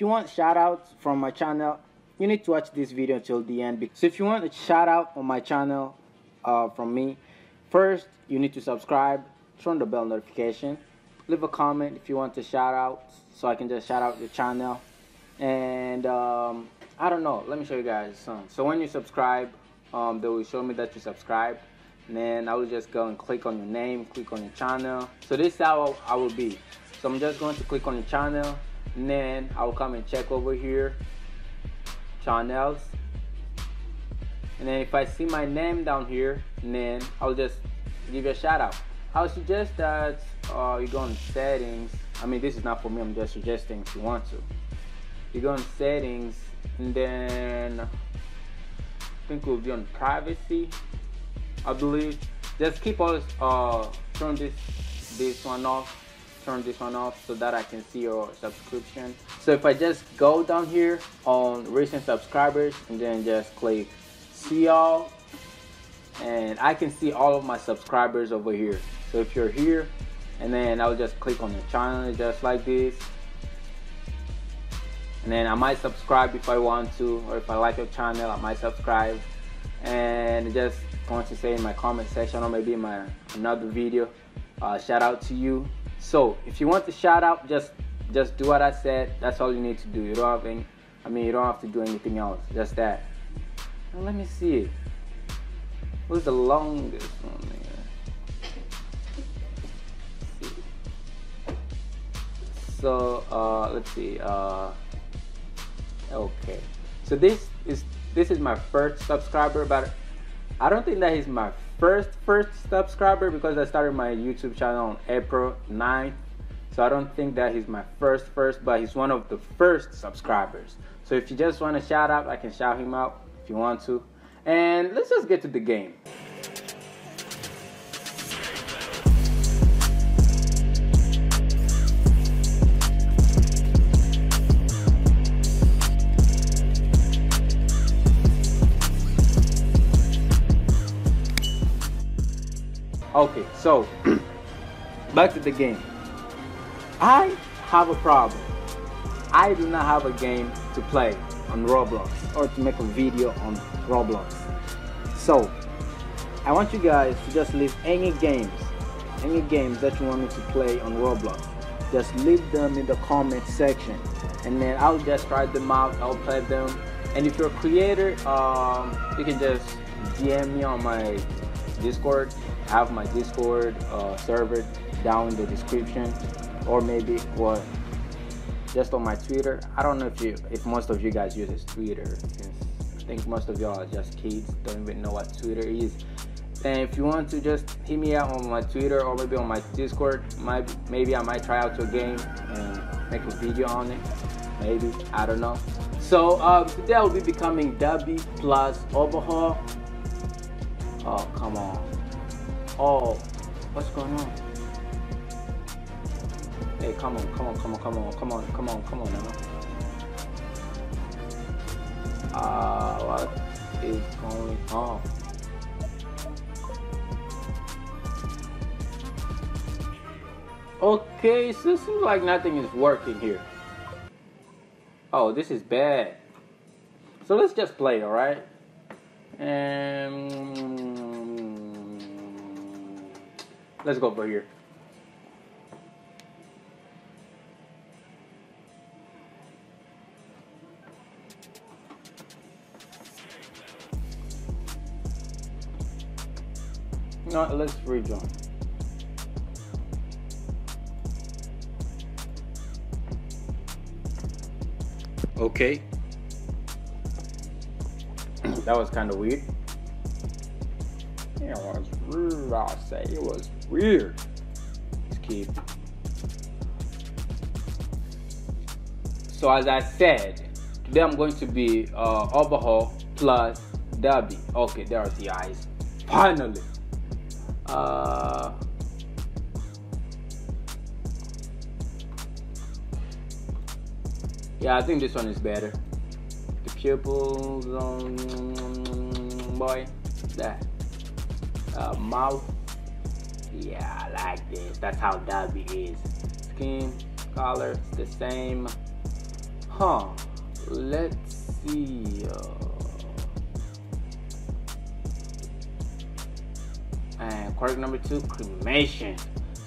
If you want shoutouts from my channel, you need to watch this video until the end. So if you want a shoutout on my channel from me, first you need to subscribe, turn the bell notification, leave a comment if you want to shout out so I can just shout out your channel. And I don't know, let me show you guys something. So when you subscribe, they will show me that you subscribed, and then I will just go and click on your name, click on your channel. So this is how I will be. So I'm just going to click on your channel, and then I will come and check over here, channels, and then if I see my name down here, and then I'll just give you a shout out. I would suggest that you go on settings. I mean, this is not for me, I'm just suggesting if you want to. You go on settings, and then I think we'll be on privacy, I believe. Just keep all turn this one off, turn this one off, so that I can see your subscription. So if I just go down here on recent subscribers, and then just click see all, and I can see all of my subscribers over here. So if you're here, and then I'll just click on the channel just like this, and then I might subscribe if I want to, or if I like your channel I might subscribe. And just going to say in my comment section, or maybe in my another video, shout out to you. So if you want to shout out, just do what I said. That's all you need to do. You don't have any, I mean, you don't have to do anything else, just that. Now let me see, what's the longest one here? So let's see, okay, so this is my first subscriber, but I don't think that he's my first subscriber, because I started my YouTube channel on April 9th. So I don't think that he's my first, but he's one of the first subscribers. So if you just want to shout out, I can shout him out if you want to. And let's just get to the game. Okay, so back to the game. I have a problem. I do not have a game to play on Roblox, or to make a video on Roblox. So I want you guys to just leave any games that you want me to play on Roblox. Just leave them in the comment section, and then I'll just try them out, I'll play them. And if you're a creator, you can just DM me on my Discord. I have my Discord server down in the description, or maybe what, just on my Twitter. I don't know if most of you guys use Twitter. I think most of y'all are just kids, don't even know what Twitter is. And if you want to, just hit me out on my Twitter, or maybe on my Discord. Maybe I might try out your game and make a video on it, maybe, I don't know. So today I'll be becoming Dabi plus Overhaul. Oh, come on. Oh, what's going on? Hey, come on, Emma. What is going on? Okay, so it seems like nothing is working here. Oh, this is bad. So let's just play, alright? Let's go over here. No, let's rejoin. Okay. That was kind of weird. It was weird, I'll say. It was weird. Let's keep. So as I said, today I'm going to be Overhaul plus Dabi. Okay, there are the eyes. Finally. Yeah, I think this one is better. The pupils on boy, that mouth. Yeah, I like this. That's how Dabi is. Skin color, it's the same. Huh. Let's see. And quirk number 2, cremation.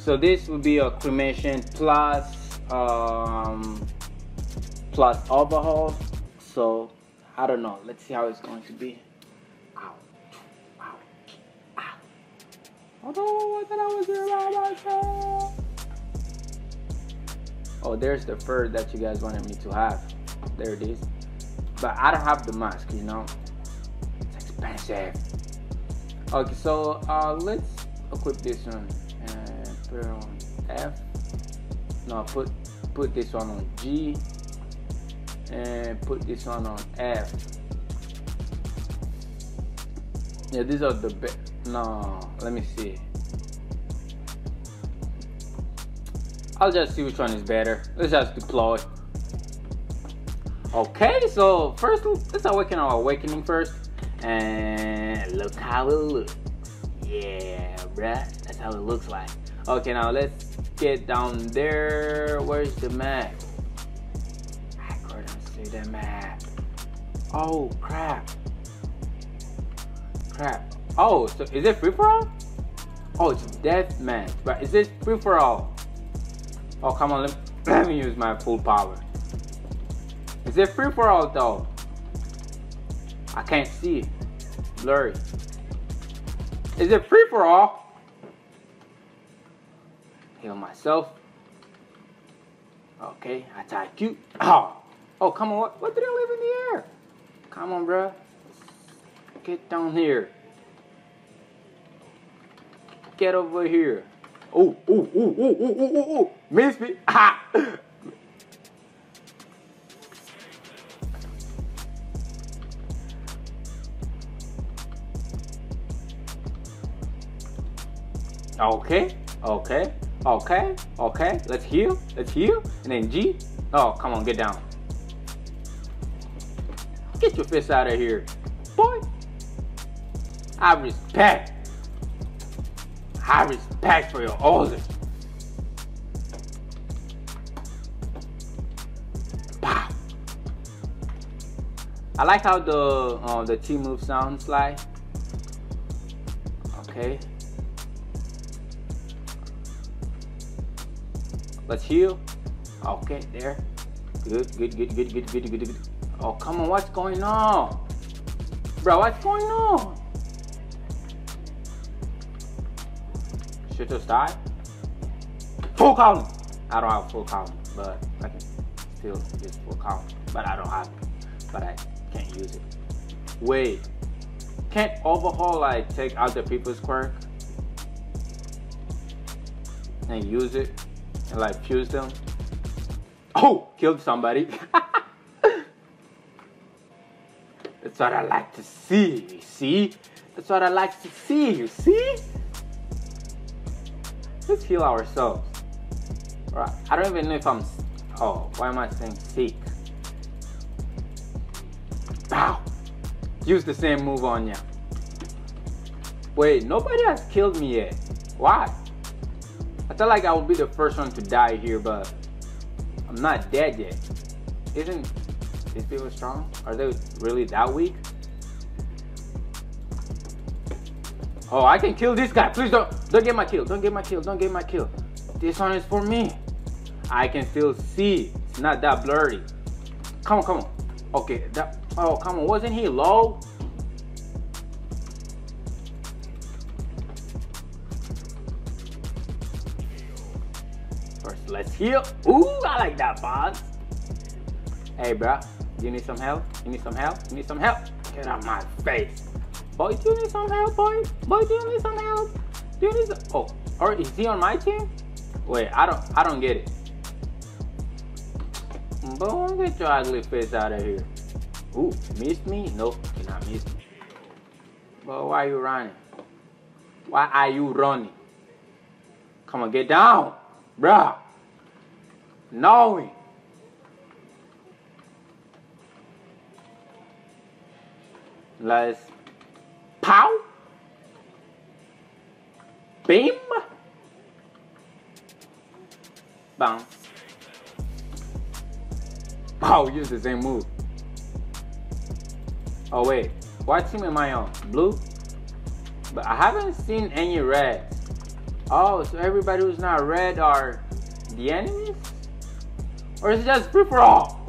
So this would be a cremation plus overhaul. So I don't know. Let's see how it's going to be. Ow. Ow. Ow. Although I thought I was here by myself. Oh, there's the fur that you guys wanted me to have. There it is. But I don't have the mask, you know. It's expensive. Okay, so let's equip this one and put it on F. No, put this one on G and put this one on F. Yeah, these are the best. No, let me see. I'll just see which one is better. Let's just deploy. Okay, so first let's awaken our awakening first. And look how it looks. Yeah, bruh. That's how it looks like. Okay, now let's get down there. Where's the map? I couldn't see the map. Oh, crap. Crap. Oh, so is it free for all? Oh, it's deathmatch. But is it free for all? Oh, come on. Let me use my full power. Is it free for all, though? I can't see. Blurry. Is it free for all? Heal myself. Okay, attack you. Oh, oh, come on. What did I leave in the air? Come on, bro. Get down here. Get over here. Oh, oh, oh, oh, oh, oh, oh, oh. Miss me. Ha. Okay, okay, okay, okay. Let's heal, and then G. Oh, come on, get down. Get your fist out of here, boy. I respect for your order. Pow. I like how the T move sounds like. Okay. Let's heal. Okay, there. Good, good, good, good, good, good, good, good. Oh, come on, what's going on? Bro, what's going on? Should just die? Full count! I don't have full count, but I can still use full count. But I don't have it. But I can't use it. Wait. Can't overhaul like take out the people's quirk? And use it? And like fuse them. Oh, killed somebody. That's what I like to see, you see? That's what I like to see, you see? Let's heal ourselves. Right. I don't even know if I'm... Oh, why am I saying sick? Wow. Use the same move on ya. Wait, nobody has killed me yet. Why? I feel like I would be the first one to die here, but I'm not dead yet. Isn't these people strong? Are they really that weak? Oh, I can kill this guy. Please don't get my kill. Don't get my kill. Don't get my kill. This one is for me. I can still see. It's not that blurry. Come on, come on. Okay. That, oh, come on. Wasn't he low? Let's heal. Ooh, I like that boss. Hey, bro, you need some help? You need some help? You need some help? Get out of my face. Boy, do you need some help, boy? Boy, do you need some help? Do you need some... Oh, or is he on my team? Wait, I don't get it. Boy, get your ugly face out of here. Ooh, missed me? No, you not missed me. Boy, why are you running? Why are you running? Come on, get down, bro. Knowing. Let's pow, beam, bounce. Oh, use the same move. Oh wait, what team am I on? Blue? But I haven't seen any red. Oh, so everybody who's not red are the enemies? Or is it just free for all?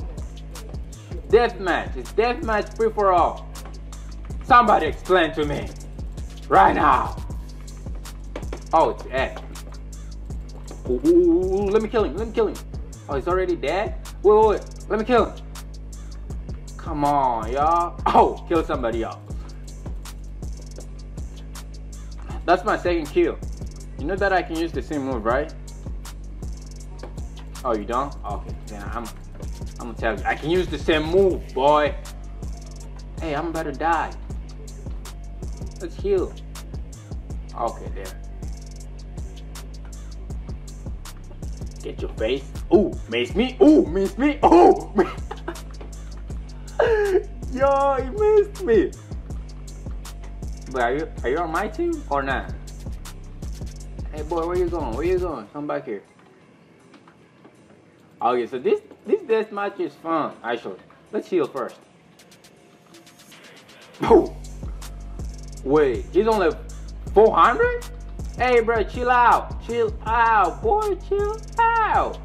Deathmatch. It's deathmatch free for all. Somebody explain to me. Right now. Oh, it's X. Ooh, let me kill him. Let me kill him. Oh, he's already dead? Wait. Let me kill him. Come on, y'all. Oh, kill somebody, y'all. That's my second kill. You know that I can use the same move, right? Oh, you don't? Okay, then I'm gonna tell you. I can use the same move, boy. Hey, I'm about to die. Let's heal. Okay, there. Get your face. Ooh, mace me. Ooh, mace me. Ooh. Yo, he missed me. But are you on my team or not? Hey boy, where you going? Where you going? Come back here. Okay, so this deathmatch is fun. Actually, let's heal first. Ooh. Wait, he's only 400? Hey bro, chill out, boy, chill out.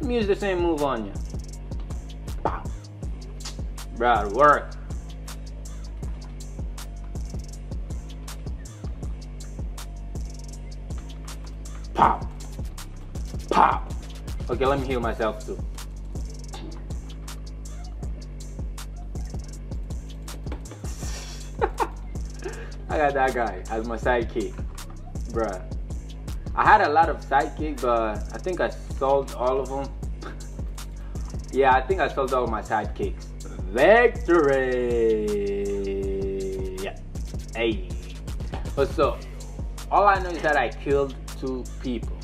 Let me use the same move on you. Pow. Bro, it worked. Pow. Pow. Okay, let me heal myself too. I got that guy as my sidekick. Bruh, I had a lot of sidekicks, but I think I sold all of them. Yeah, I think I sold all my sidekicks. Victory! Yeah. Hey. But so, all I know is that I killed 2 people.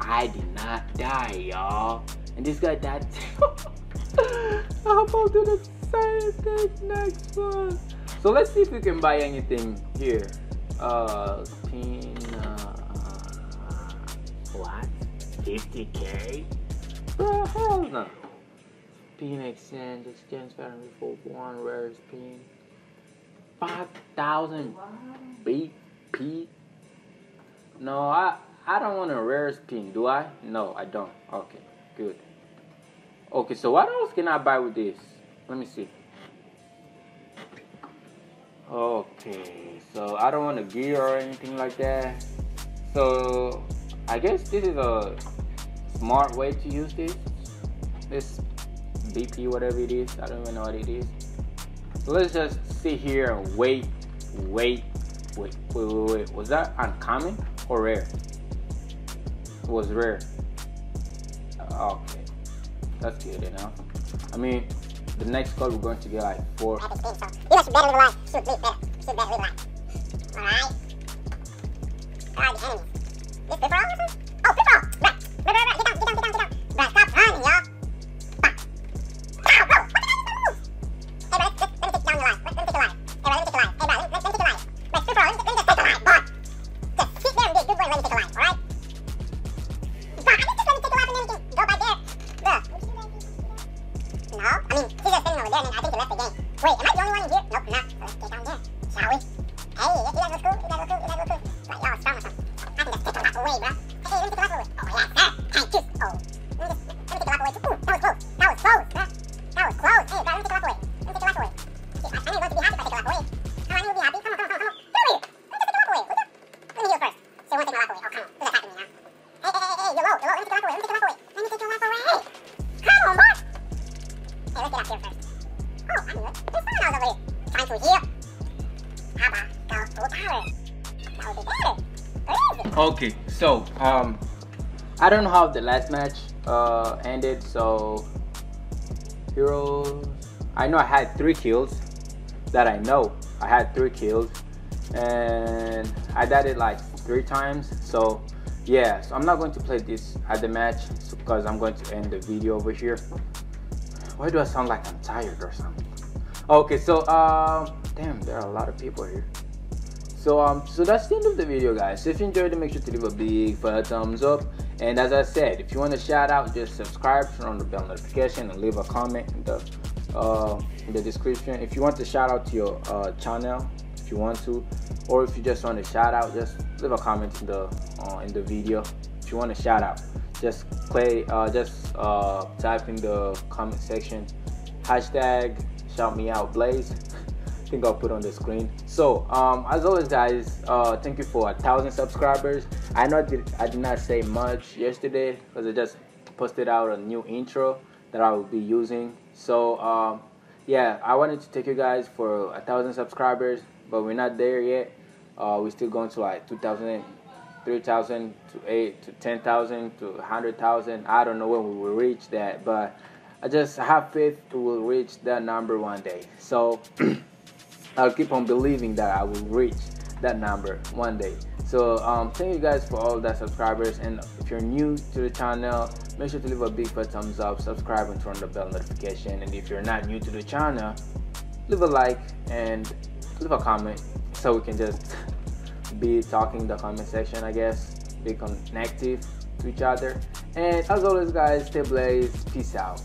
I did not die, y'all. And this guy died too. I hope I'll do the same thing next one. So let's see if we can buy anything here. What? 50k? Bro, hell no. Pin exchange, value for 1 rare pin. 5,000 BP? No, I don't want a rare pin, do I? No, I don't. Okay, good. Okay, so what else can I buy with this? Let me see. Okay, so I don't want a gear or anything like that. So I guess this is a smart way to use this. This BP, whatever it is, I don't even know what it is. So let's just sit here and wait. Was that uncommon or rare? It was rare. Okay, that's good enough. I mean, the next card we're going to get like 4. You guys should better live a life. Should live better. Should better live a life. Alright. God, the enemies. This free for all or something? Oh, free for all. Bruh. Bruh. Get down. Bruh, stop running, y'all. Fuck. Ow, bro. What the heck is the move? Hey, bro, let me take down your life. Hey, bro, let me take your life. Hey, bro, let me take your life. Bruh, free for all. Let me just take your life, boy. Just sit there and be a good boy and let me take your life, alright? Bruh, I think just let me take your life and then we can go by there. Bruh. No, I mean, he's just standing over there, and I think he left the game. Wait, am I the only one in here? Nope, not. Let's get down there, shall we? Hey, you guys look cool. Like, y'all strong or something. I can just take the lock away, bro. Hey, let me take the lock away. Oh, yeah, that. Hey, juice. Oh, let me take the lock away too. Ooh, that was close, bro. Hey, bro, let me take the lock away. Shit, I need to be happy if I take the lock away. How do I need to be happy? Come on. Come here. Let me take the lock away. Let me heal first. So won't take the lock away. Oh, come on. Who's attacking me now? Hey, you're low. Let me take the lock away. Come on, boy. Hey, let's get up here first. Oh, I knew it. There's someone else over here. Time to heal. How about go tower? That would be better. Where is it? Okay, so, I don't know how the last match ended, so... Heroes... I know I had 3 kills. That I know. I had 3 kills. And I died it like 3 times, so... Yeah, so I'm not going to play this at the match, because I'm going to end the video over here. Why do I sound like I'm tired or something? Okay, so damn, there are a lot of people here. So that's the end of the video, guys. If you enjoyed it, make sure to leave a big fat thumbs up And as I said, if you want a shout out, just subscribe, turn on the bell notification, and leave a comment in the description. If you want to shout out to your channel, if you want to, or if you just want a shout out, just leave a comment in the video. If you want a shout out, just type in the comment section hashtag shout me out Blaze. I think I'll put on the screen. So as always, guys, thank you for 1,000 subscribers. I know I did not say much yesterday because I just posted out a new intro that I will be using. So yeah, I wanted to take you guys for 1,000 subscribers, but we're not there yet. We're still going to like 2,000, 3,000 to 8 to 10,000 to 100,000. I don't know when we will reach that, but I just have faith we will reach that number one day. So I'll keep on believing that I will reach that number one day. So thank you guys for all the subscribers, and if you're new to the channel, make sure to leave a big fat thumbs up, subscribe, and turn on the bell notification. And if you're not new to the channel, leave a like and leave a comment so we can just be talking in the comment section, I guess, be connective to each other. And as always, guys, stay blazed. Peace out.